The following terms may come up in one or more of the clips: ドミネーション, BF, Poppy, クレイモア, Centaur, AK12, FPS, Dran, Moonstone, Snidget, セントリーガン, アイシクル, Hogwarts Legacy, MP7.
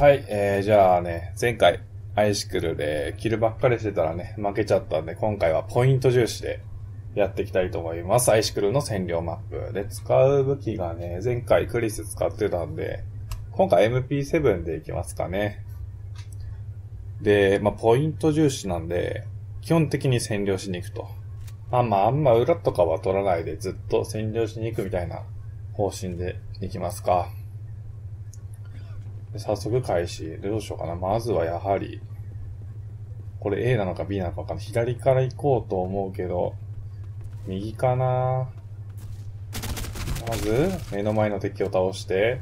はい、じゃあね、前回アイシクルでキルばっかりしてたらね、負けちゃったんで、今回はポイント重視でやっていきたいと思います。アイシクルの占領マップで使う武器がね、前回クリス使ってたんで、今回 MP7 でいきますかね。で、まあ、ポイント重視なんで、基本的に占領しに行くと。あんま裏とかは取らないでずっと占領しに行くみたいな方針で行きますか。で早速開始。で、どうしようかな。まずはやはり、これ A なのか B なのかわかんない。左から行こうと思うけど、右かな。まず、目の前の敵を倒して、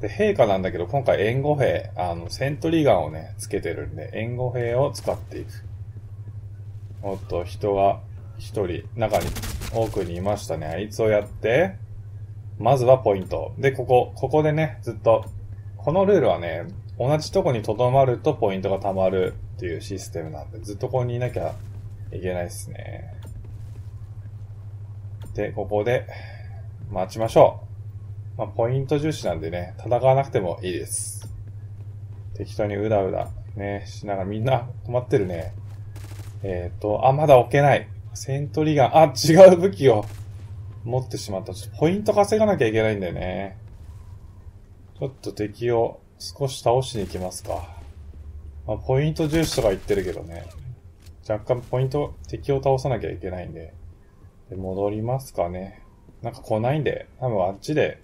で、兵火なんだけど、今回援護兵、セントリーガンをね、つけてるんで、援護兵を使っていく。おっと、人が一人、奥にいましたね。あいつをやって、まずはポイント。で、ここでね、ずっと、このルールはね、同じとこに留まるとポイントが溜まるっていうシステムなんで、ずっとここにいなきゃいけないですね。で、ここで、待ちましょう。まあ、ポイント重視なんでね、戦わなくてもいいです。適当にうだうだ、ね、しながらみんな止まってるね。まだ置けない。セントリーガン、違う武器を持ってしまった。ちょっとポイント稼がなきゃいけないんだよね。ちょっと敵を少し倒しに行きますか。まあ、ポイント重視とか言ってるけどね。若干ポイント、敵を倒さなきゃいけないんで。で戻りますかね。なんか来ないんで、多分あっちで、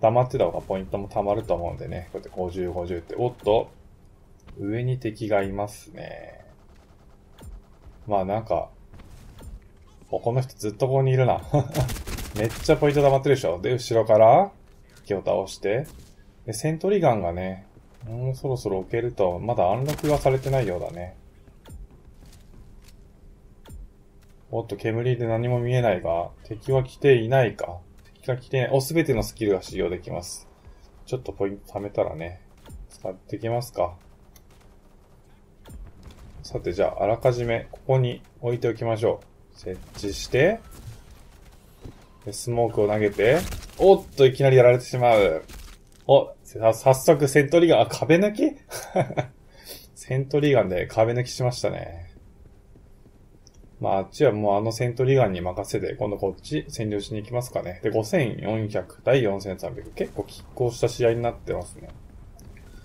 黙ってた方がポイントも溜まると思うんでね。こうやって50、50って。おっと、上に敵がいますね。まあなんか、この人ずっとここにいるな。めっちゃポイント溜まってるでしょ。で、後ろから、敵を倒して。で、セントリーガンがね、もうそろそろ置けると、まだアンロックがされてないようだね。おっと、煙で何も見えないが、敵は来ていないか。すべてのスキルが使用できます。ちょっとポイント貯めたらね、使っていきますか。さて、じゃあ、あらかじめ、ここに置いておきましょう。設置して、でスモークを投げて、おっと、いきなりやられてしまう。早速、セントリーガン、壁抜きセントリーガンで壁抜きしましたね。まあ、あっちはもうセントリーガンに任せて、今度こっち占領しに行きますかね。で、5400、第4300。結構拮抗した試合になってますね。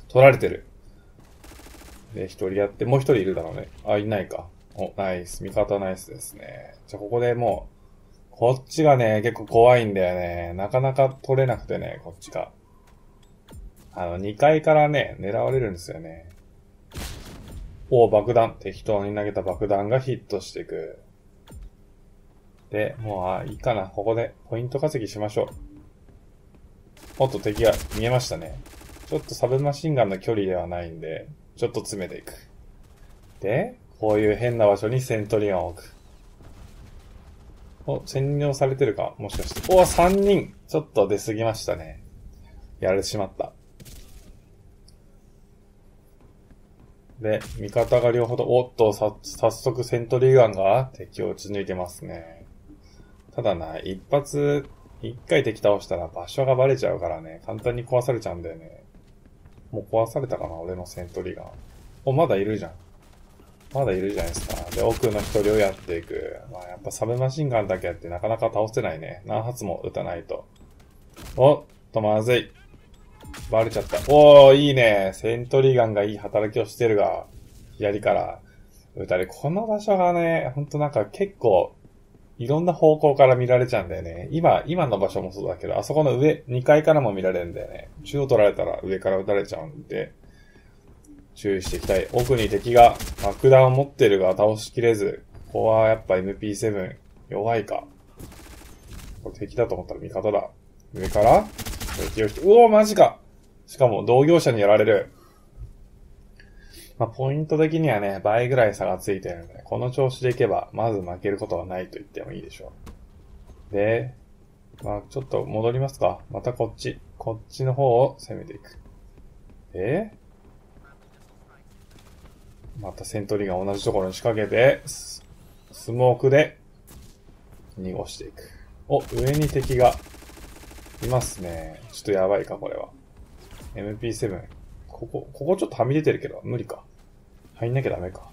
取られてる。で、一人やって、もう一人いるだろうね。いないか。ナイス。味方ナイスですね。じゃあ、ここでもう、こっちがね、結構怖いんだよね。なかなか取れなくてね、こっちが。2階からね、狙われるんですよね。爆弾。適当に投げた爆弾がヒットしていく。で、もう、いいかな。ここで、ポイント稼ぎしましょう。おっと、敵が見えましたね。ちょっとサブマシンガンの距離ではないんで、ちょっと詰めていく。で、こういう変な場所にセントリオンを置く。占領されてるかもしかして。3人ちょっと出過ぎましたね。やられてしまった。で、味方が両方と、早速セントリーガンが敵を打ち抜いてますね。ただな、一回敵倒したら場所がバレちゃうからね、簡単に壊されちゃうんだよね。もう壊されたかな、俺のセントリーガン。まだいるじゃん。まだいるじゃないですか。で、奥の一人をやっていく。まあ、やっぱサブマシンガンだけやってなかなか倒せないね。何発も撃たないと。まずい。バレちゃった。いいね。セントリーガンがいい働きをしてるが、左から撃たれ。この場所がね、ほんとなんか結構、いろんな方向から見られちゃうんだよね。今の場所もそうだけど、あそこの上、2階からも見られるんだよね。中央取られたら上から撃たれちゃうんで、注意していきたい。奥に敵が爆弾を持ってるが倒しきれず、ここはやっぱ MP7 弱いか。これ敵だと思ったら味方だ。上から敵をマジか。しかも同業者にやられる。まあ、ポイント的にはね、倍ぐらい差がついてるので、この調子でいけば、まず負けることはないと言ってもいいでしょう。で、ちょっと戻りますか。またこっちの方を攻めていく。またセントリーが同じところに仕掛けて、スモークで、濁していく。上に敵が、いますね。ちょっとやばいか、これは。MP7。ここちょっとはみ出てるけど、無理か。入んなきゃダメか。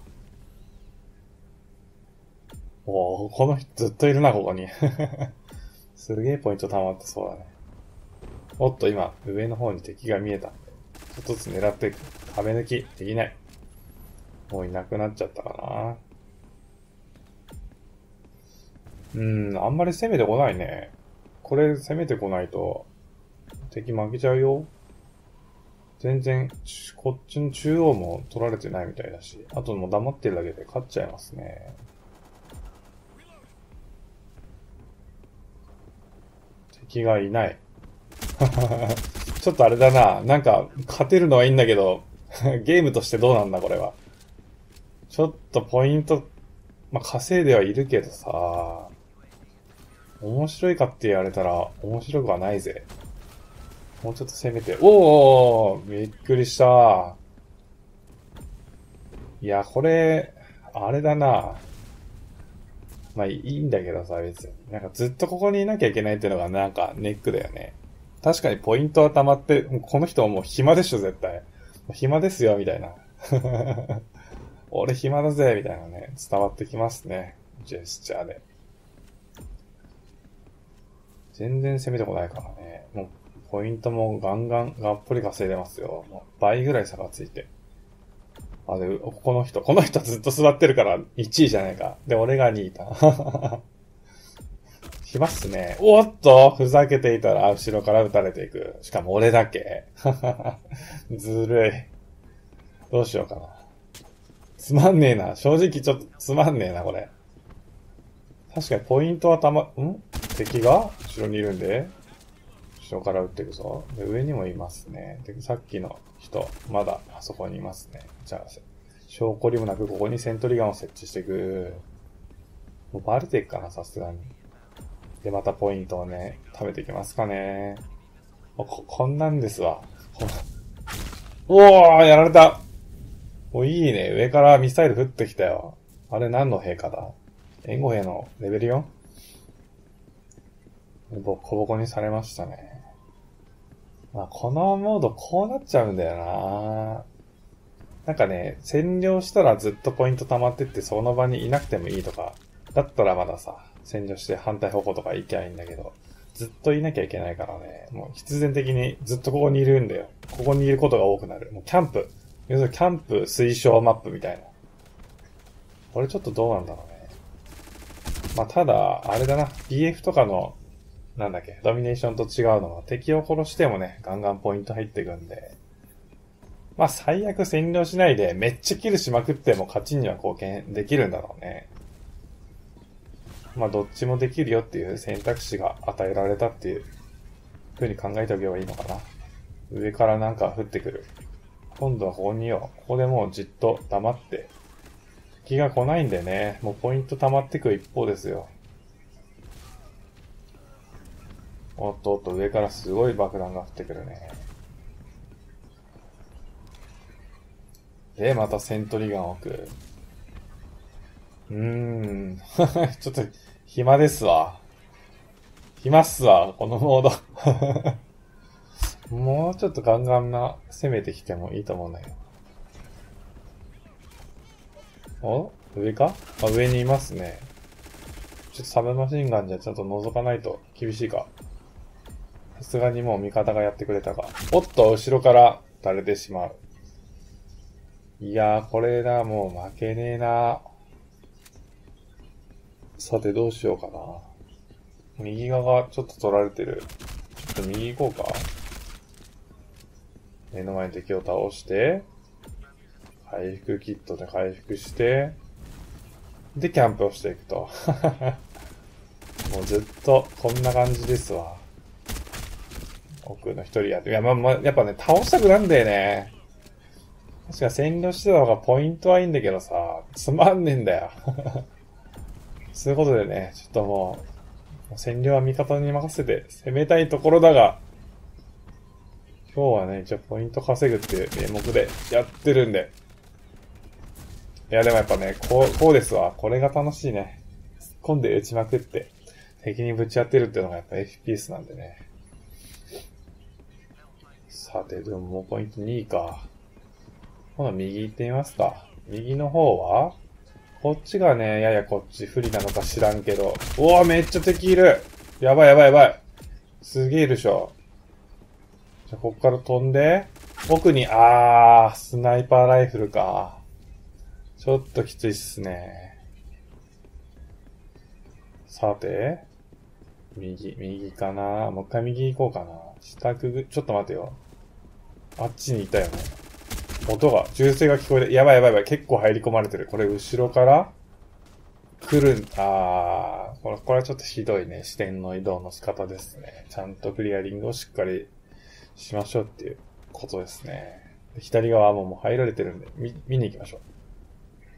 おー、この人ずっといるな、ここに。すげえポイント溜まってそうだね。おっと、今、上の方に敵が見えたんで、ちょっとずつ狙っていく。壁抜き、できない。もういなくなっちゃったかな。あんまり攻めてこないね。これ攻めてこないと、敵負けちゃうよ。全然、こっちの中央も取られてないみたいだし、あともう黙ってるだけで勝っちゃいますね。敵がいない。ちょっとあれだな。なんか、勝てるのはいいんだけど、ゲームとしてどうなんだ、これは。ちょっとポイント、まあ、稼いではいるけどさ、面白いかって言われたら、面白くはないぜ。もうちょっと攻めて、おー、びっくりした。いや、これ、あれだな。まあ、いいんだけどさ、別に。なんかずっとここにいなきゃいけないっていうのがなんかネックだよね。確かにポイントは溜まって、この人はもう暇でしょ、絶対。もう暇ですよ、みたいな。俺暇だぜ、みたいなね。伝わってきますね。ジェスチャーで。全然攻めてこないからね。もう、ポイントもガンガン、がっぽり稼いでますよ。もう倍ぐらい差がついて。あ、で、この人ずっと座ってるから1位じゃないか。で、俺が2位だ。暇っすね。おっとふざけていたら、後ろから撃たれていく。しかも俺だけ。ずるい。どうしようかな。つまんねえな。正直ちょっとつまんねえな、これ。確かにポイントは敵が後ろにいるんで。後ろから撃っていくぞ。で、上にもいますね。で、さっきの人、まだあそこにいますね。じゃあ、証拠にもなくここにセントリガンを設置していく。もうバレていくかな、さすがに。で、またポイントをね、食べていきますかね。こんなんですわ。おー、やられた。お、いいね。上からミサイル降ってきたよ。あれ何の兵かだ？援護兵のレベル 4？ボコボコにされましたね。まあ、このモードこうなっちゃうんだよな。なんかね、占領したらずっとポイント溜まってってその場にいなくてもいいとか、だったらまださ、占領して反対方向とか行きゃいいんだけど、ずっといなきゃいけないからね、もう必然的にずっとここにいるんだよ。ここにいることが多くなる。もうキャンプ。要するにキャンプ推奨マップみたいな。これちょっとどうなんだろうね。まあ、ただ、あれだな、BF とかのなんだっけ、ドミネーションと違うのは敵を殺してもね、ガンガンポイント入っていくんで。まあ最悪占領しないでめっちゃキルしまくっても勝ちには貢献できるんだろうね。まあどっちもできるよっていう選択肢が与えられたっていう風に考えておけばいいのかな。上からなんか降ってくる。今度はここにいよう。ここでもうじっと黙って。敵が来ないんでね、もうポイント溜まってく一方ですよ。おっとおっと、上からすごい爆弾が降ってくるね。で、またセントリガンを置く。ちょっと、暇ですわ。暇っすわ、このモード。もうちょっとガンガンな攻めてきてもいいと思うんだけど。お？上か？あ、上にいますね。ちょっとサブマシンガンじゃちょっと覗かないと厳しいか。さすがにもう味方がやってくれたか。おっと、後ろから撃たれてしまう。いやー、これな、もう負けねえな。さて、どうしようかな。右側がちょっと取られてる。ちょっと右行こうか。目の前に敵を倒して、回復キットで回復して、で、キャンプをしていくと。もうずっとこんな感じですわ。奥の一人やって、いや、やっぱね、倒したくなんだよね。確か占領してた方がポイントはいいんだけどさ、つまんねえんだよ。そういうことでね、ちょっともう、占領は味方に任せて攻めたいところだが、今日はね、一応ポイント稼ぐっていう名目でやってるんで。いや、でもやっぱね、こうですわ。これが楽しいね。突っ込んで撃ちまくって、敵にぶち当てるっていうのがやっぱ FPS なんでね。さて、でももうポイント2位か。今度右行ってみますか。右の方はこっちがね、ややこっち不利なのか知らんけど。おお、めっちゃ敵いる。やばいやばいやばい。すげえいるでしょ。じゃあ、こっから飛んで、奥に、スナイパーライフルか。ちょっときついっすね。さて、右かな。もう一回右行こうかな。下くぐ、ちょっと待てよ。あっちにいたよね。音が、銃声が聞こえて、やばいやばいやばい、結構入り込まれてる。これ、後ろから来るん、これはちょっとひどいね、視点の移動の仕方ですね。ちゃんとクリアリングをしっかりしましょうっていうことですね。左側はもう入られてるんで、見に行きましょ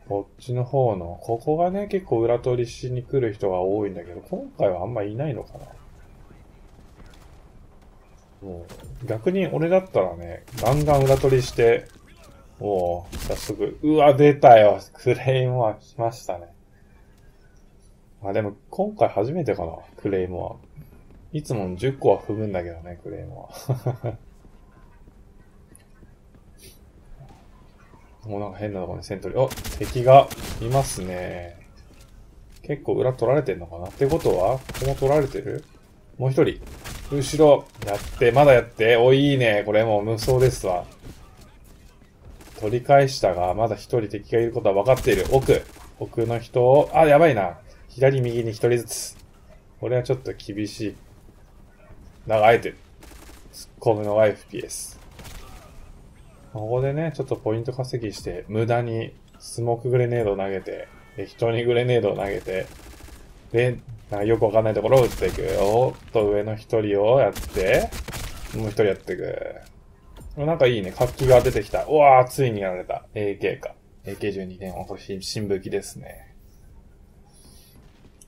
う。こっちの方の、ここがね、結構裏通りしに来る人が多いんだけど、今回はあんまいないのかな。もう、逆に俺だったらね、ガンガン裏取りして、もう、早速、うわ、出たよ。クレイモア来ましたね。まあでも、今回初めてかな、クレイモア。いつも10個は踏むんだけどね、クレイモア。もうなんか変なとこにセントリー。お、敵がいますね。結構裏取られてんのかなってことは、ここも取られてる？もう一人。後ろ、やって、まだやって。お、いいね。これもう無双ですわ。取り返したが、まだ一人敵がいることは分かっている。奥の人を、やばいな。左、右に一人ずつ。これはちょっと厳しい。だが、あえて、突っ込むのが FPS。ここでね、ちょっとポイント稼ぎして、無駄にスモークグレネードを投げて、適当にグレネードを投げて、で、なんかよくわかんないところを撃っていく。おっと、上の一人をやって、もう一人やっていく。なんかいいね。活気が出てきた。うわぁ、ついにやられた。AK か。AK12 点は、これ、新武器ですね。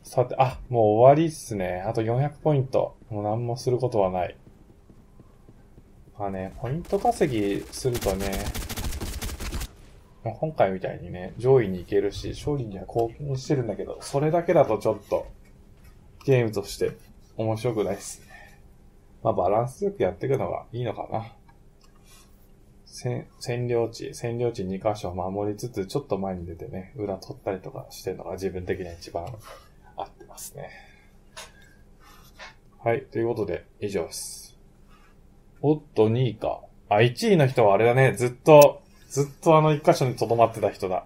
さて、もう終わりっすね。あと400ポイント。もう何もすることはない。まあね、ポイント稼ぎするとね、今回みたいにね、上位に行けるし、勝利には貢献してるんだけど、それだけだとちょっと、ゲームとして面白くないっすね。まあバランスよくやっていくのがいいのかな。占領地2箇所守りつつ、ちょっと前に出てね、裏取ったりとかしてるのが自分的には一番合ってますね。はい、ということで、以上です。おっと、2位か。1位の人はあれだね、ずっとあの1箇所に留まってた人だ。